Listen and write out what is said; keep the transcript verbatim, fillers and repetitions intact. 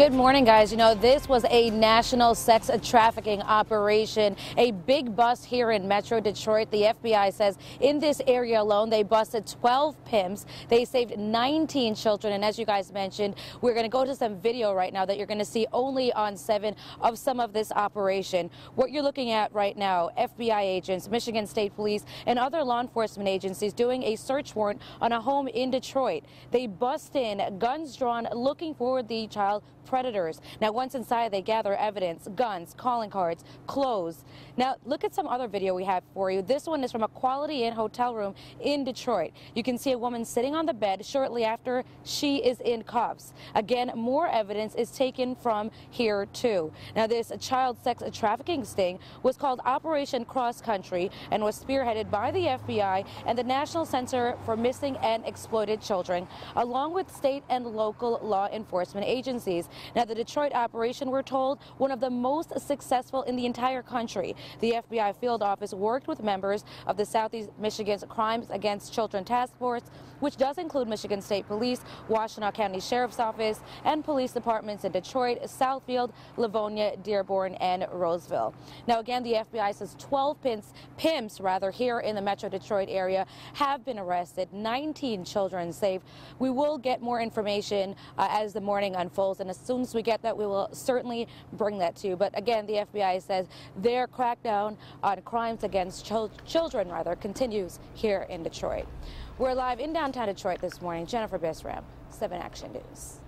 Good morning, guys. You know, this was a national sex trafficking operation, a big bust here in Metro Detroit. The F B I says in this area alone, they busted twelve pimps. They saved nineteen children. And as you guys mentioned, we're going to go to some video right now that you're going to see only on seven of some of this operation. What you're looking at right now, F B I agents, Michigan State Police, and other law enforcement agencies doing a search warrant on a home in Detroit. They bust in, guns drawn, looking for the child predators. Now, once inside, they gather evidence, guns, calling cards, clothes. Now, look at some other video we have for you. This one is from a Quality Inn hotel room in Detroit. You can see a woman sitting on the bed shortly after she is in cuffs. Again, more evidence is taken from here, too. Now, this child sex trafficking sting was called Operation Cross Country and was spearheaded by the F B I and the National Center for Missing and Exploited Children, along with state and local law enforcement agencies. Now, the Detroit operation, we're told, one of the most successful in the entire country. The F B I field office worked with members of the Southeast Michigan's Crimes Against Children Task Force, which does include Michigan State Police, Washtenaw County Sheriff's Office, and police departments in Detroit, Southfield, Livonia, Dearborn, and Roseville. Now, again, the F B I says twelve pimps, pimps rather, here in the Metro Detroit area have been arrested, nineteen children saved. We will get more information uh, as the morning unfolds, and as soon as we get that, we will certainly bring that to you. But again, the F B I says their crackdown on crimes against chil children rather continues here in Detroit. We're live in downtown Detroit this morning. Jennifer Bissram, seven Action News.